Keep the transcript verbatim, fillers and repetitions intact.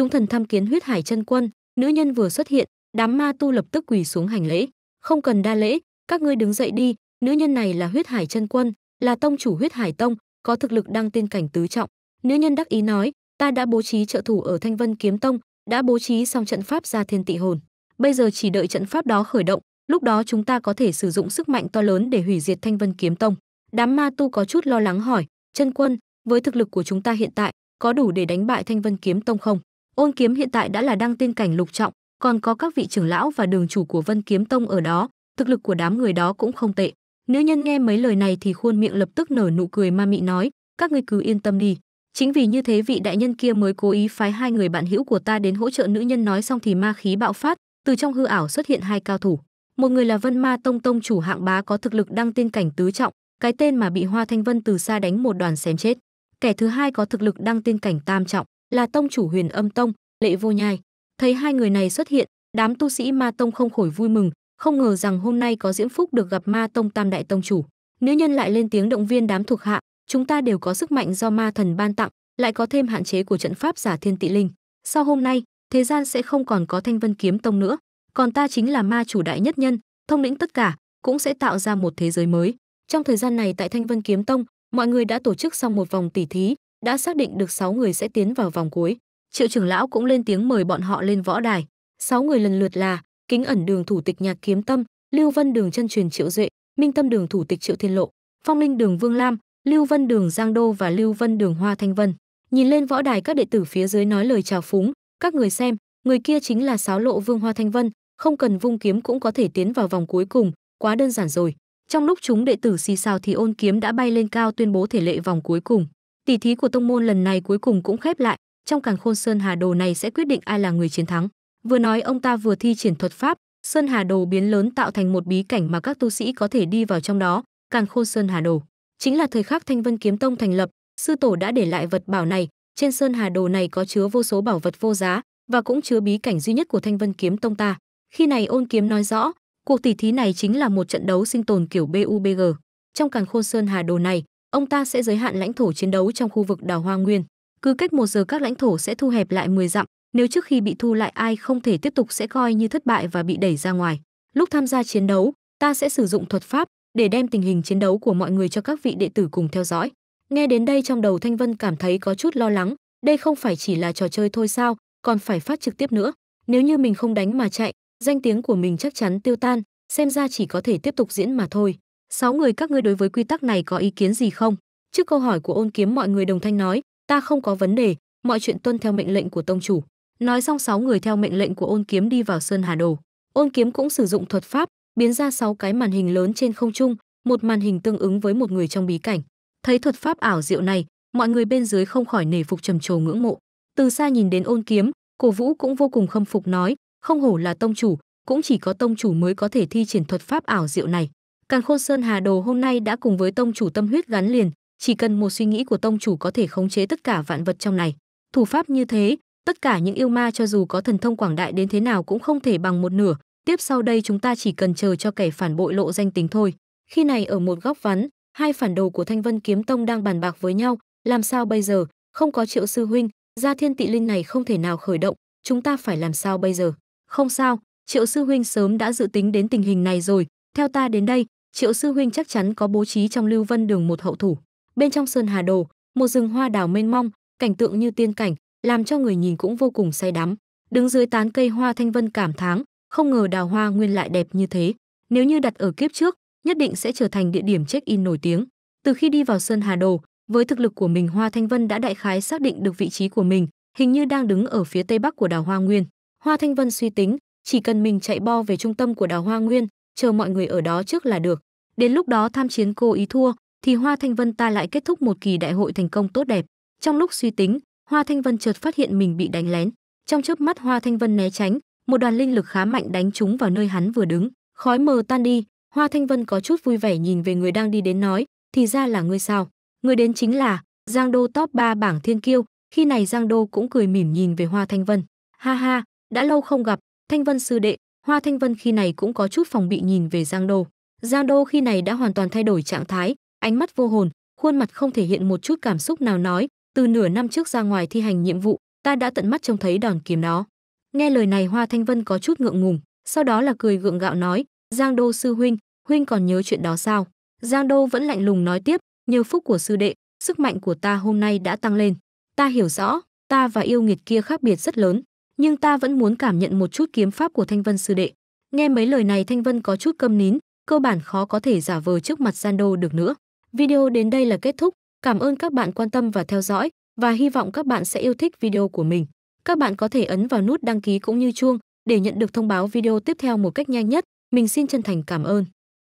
Chúng thần tham kiến Huyết Hải chân quân. Nữ nhân vừa xuất hiện, đám ma tu lập tức quỳ xuống hành lễ. Không cần đa lễ, các ngươi đứng dậy đi. Nữ nhân này là Huyết Hải chân quân, là tông chủ Huyết Hải Tông, có thực lực đăng tiên cảnh tứ trọng. Nữ nhân đắc ý nói, ta đã bố trí trợ thủ ở Thanh Vân Kiếm Tông, đã bố trí xong trận pháp ra thiên tị hồn. Bây giờ chỉ đợi trận pháp đó khởi động, lúc đó chúng ta có thể sử dụng sức mạnh to lớn để hủy diệt Thanh Vân Kiếm Tông. Đám ma tu có chút lo lắng hỏi, chân quân, với thực lực của chúng ta hiện tại, có đủ để đánh bại Thanh Vân Kiếm Tông không? Ôn Kiếm hiện tại đã là đăng tiên cảnh lục trọng, còn có các vị trưởng lão và đường chủ của Vân Kiếm Tông ở đó, thực lực của đám người đó cũng không tệ. Nữ nhân nghe mấy lời này thì khuôn miệng lập tức nở nụ cười ma mị nói, các ngươi cứ yên tâm đi. Chính vì như thế vị đại nhân kia mới cố ý phái hai người bạn hữu của ta đến hỗ trợ. Nữ nhân nói xong thì ma khí bạo phát, từ trong hư ảo xuất hiện hai cao thủ. Một người là Vân Ma Tông tông chủ Hạng Bá có thực lực đăng tiên cảnh tứ trọng, cái tên mà bị Hoa Thanh Vân từ xa đánh một đoàn xém chết. Kẻ thứ hai có thực lực đăng tiên cảnh tam trọng, là tông chủ Huyền Âm Tông, Lệ Vô Nhai. Thấy hai người này xuất hiện, đám tu sĩ Ma Tông không khỏi vui mừng, không ngờ rằng hôm nay có diễm phúc được gặp Ma Tông tam đại tông chủ. Nữ nhân lại lên tiếng động viên đám thuộc hạ, chúng ta đều có sức mạnh do ma thần ban tặng, lại có thêm hạn chế của trận pháp giả thiên tị linh. Sau hôm nay, thế gian sẽ không còn có Thanh Vân Kiếm Tông nữa, còn ta chính là ma chủ đại nhất nhân, thông lĩnh tất cả, cũng sẽ tạo ra một thế giới mới. Trong thời gian này tại Thanh Vân Kiếm Tông, mọi người đã tổ chức xong một vòng tỷ thí, đã xác định được sáu người sẽ tiến vào vòng cuối. Triệu trưởng lão cũng lên tiếng mời bọn họ lên võ đài. Sáu người lần lượt là Kính Ẩn đường thủ tịch Nhạc Kiếm Tâm, Lưu Vân đường chân truyền Triệu Duệ, Minh Tâm đường thủ tịch Triệu Thiên Lộ, Phong Linh đường Vương Lam, Lưu Vân đường Giang Đô và Lưu Vân đường Hoa Thanh Vân. Nhìn lên võ đài các đệ tử phía dưới nói lời chào phúng, các người xem, người kia chính là Sáo Lộ Vương Hoa Thanh Vân, không cần vung kiếm cũng có thể tiến vào vòng cuối cùng, quá đơn giản rồi. Trong lúc chúng đệ tử xì xào thì Ôn Kiếm đã bay lên cao tuyên bố thể lệ vòng cuối cùng. Tỷ thí của tông môn lần này cuối cùng cũng khép lại, trong Càn Khôn Sơn Hà Đồ này sẽ quyết định ai là người chiến thắng. Vừa nói ông ta vừa thi triển thuật pháp, Sơn Hà Đồ biến lớn tạo thành một bí cảnh mà các tu sĩ có thể đi vào trong đó. Càn Khôn Sơn Hà Đồ chính là thời khắc Thanh Vân Kiếm Tông thành lập, sư tổ đã để lại vật bảo này. Trên Sơn Hà Đồ này có chứa vô số bảo vật vô giá và cũng chứa bí cảnh duy nhất của Thanh Vân Kiếm Tông ta. Khi này Ôn Kiếm nói rõ, cuộc tỷ thí này chính là một trận đấu sinh tồn kiểu bê u bê giê. Trong Càn Khôn Sơn Hà Đồ này, ông ta sẽ giới hạn lãnh thổ chiến đấu trong khu vực Đào Hoa Nguyên. Cứ cách một giờ các lãnh thổ sẽ thu hẹp lại mười dặm, nếu trước khi bị thu lại ai không thể tiếp tục sẽ coi như thất bại và bị đẩy ra ngoài. Lúc tham gia chiến đấu, ta sẽ sử dụng thuật pháp để đem tình hình chiến đấu của mọi người cho các vị đệ tử cùng theo dõi. Nghe đến đây trong đầu Thanh Vân cảm thấy có chút lo lắng, đây không phải chỉ là trò chơi thôi sao, còn phải phát trực tiếp nữa. Nếu như mình không đánh mà chạy, danh tiếng của mình chắc chắn tiêu tan, xem ra chỉ có thể tiếp tục diễn mà thôi. Sáu người các ngươi đối với quy tắc này có ý kiến gì không? Trước câu hỏi của Ôn Kiếm mọi người đồng thanh nói, ta không có vấn đề, mọi chuyện tuân theo mệnh lệnh của tông chủ. Nói xong sáu người theo mệnh lệnh của Ôn Kiếm đi vào Sơn Hà Đồ. Ôn Kiếm cũng sử dụng thuật pháp, biến ra sáu cái màn hình lớn trên không trung, một màn hình tương ứng với một người trong bí cảnh. Thấy thuật pháp ảo diệu này, mọi người bên dưới không khỏi nể phục trầm trồ ngưỡng mộ. Từ xa nhìn đến Ôn Kiếm, Cổ Vũ cũng vô cùng khâm phục nói, không hổ là tông chủ, cũng chỉ có tông chủ mới có thể thi triển thuật pháp ảo diệu này. Càn Khôn Sơn Hà Đồ hôm nay đã cùng với tông chủ tâm huyết gắn liền, chỉ cần một suy nghĩ của tông chủ có thể khống chế tất cả vạn vật trong này. Thủ pháp như thế, tất cả những yêu ma cho dù có thần thông quảng đại đến thế nào cũng không thể bằng một nửa. Tiếp sau đây chúng ta chỉ cần chờ cho kẻ phản bội lộ danh tính thôi. Khi này ở một góc vắn, hai phản đồ của Thanh Vân Kiếm Tông đang bàn bạc với nhau, làm sao bây giờ, không có Triệu sư huynh, gia thiên tị linh này không thể nào khởi động, chúng ta phải làm sao bây giờ? Không sao, Triệu sư huynh sớm đã dự tính đến tình hình này rồi, theo ta đến đây. Triệu sư huynh chắc chắn có bố trí trong Lưu Vân đường một hậu thủ. Bên trong Sơn Hà Đồ, một rừng hoa đào mênh mông, cảnh tượng như tiên cảnh, làm cho người nhìn cũng vô cùng say đắm. Đứng dưới tán cây hoa Thanh Vân cảm thán, không ngờ Đào Hoa Nguyên lại đẹp như thế. Nếu như đặt ở kiếp trước, nhất định sẽ trở thành địa điểm check-in nổi tiếng. Từ khi đi vào Sơn Hà Đồ, với thực lực của mình Hoa Thanh Vân đã đại khái xác định được vị trí của mình, hình như đang đứng ở phía tây bắc của Đào Hoa Nguyên. Hoa Thanh Vân suy tính, chỉ cần mình chạy bo về trung tâm của Đào Hoa Nguyên, chờ mọi người ở đó trước là được. Đến lúc đó tham chiến cô ý thua, thì Hoa Thanh Vân ta lại kết thúc một kỳ đại hội thành công tốt đẹp. Trong lúc suy tính, Hoa Thanh Vân chợt phát hiện mình bị đánh lén. Trong chớp mắt Hoa Thanh Vân né tránh, một đoàn linh lực khá mạnh đánh trúng vào nơi hắn vừa đứng. Khói mờ tan đi, Hoa Thanh Vân có chút vui vẻ nhìn về người đang đi đến nói, thì ra là ngươi sao? Người đến chính là Giang Đô top ba bảng thiên kiêu. Khi này Giang Đô cũng cười mỉm nhìn về Hoa Thanh Vân. Ha ha, đã lâu không gặp, Thanh Vân sư đệ. Hoa Thanh Vân khi này cũng có chút phòng bị nhìn về Giang Đô. Giang Đô khi này đã hoàn toàn thay đổi trạng thái, ánh mắt vô hồn, khuôn mặt không thể hiện một chút cảm xúc nào nói, từ nửa năm trước ra ngoài thi hành nhiệm vụ, ta đã tận mắt trông thấy đòn kiếm nó. Nghe lời này Hoa Thanh Vân có chút ngượng ngùng, sau đó là cười gượng gạo nói, Giang Đô sư huynh, huynh còn nhớ chuyện đó sao? Giang Đô vẫn lạnh lùng nói tiếp, nhờ phúc của sư đệ, sức mạnh của ta hôm nay đã tăng lên. Ta hiểu rõ, ta và yêu nghiệt kia khác biệt rất lớn, nhưng ta vẫn muốn cảm nhận một chút kiếm pháp của Thanh Vân sư đệ. Nghe mấy lời này Thanh Vân có chút câm nín, cơ bản khó có thể giả vờ trước mặt Giang Đô được nữa. Video đến đây là kết thúc, cảm ơn các bạn quan tâm và theo dõi, và hy vọng các bạn sẽ yêu thích video của mình. Các bạn có thể ấn vào nút đăng ký cũng như chuông để nhận được thông báo video tiếp theo một cách nhanh nhất. Mình xin chân thành cảm ơn.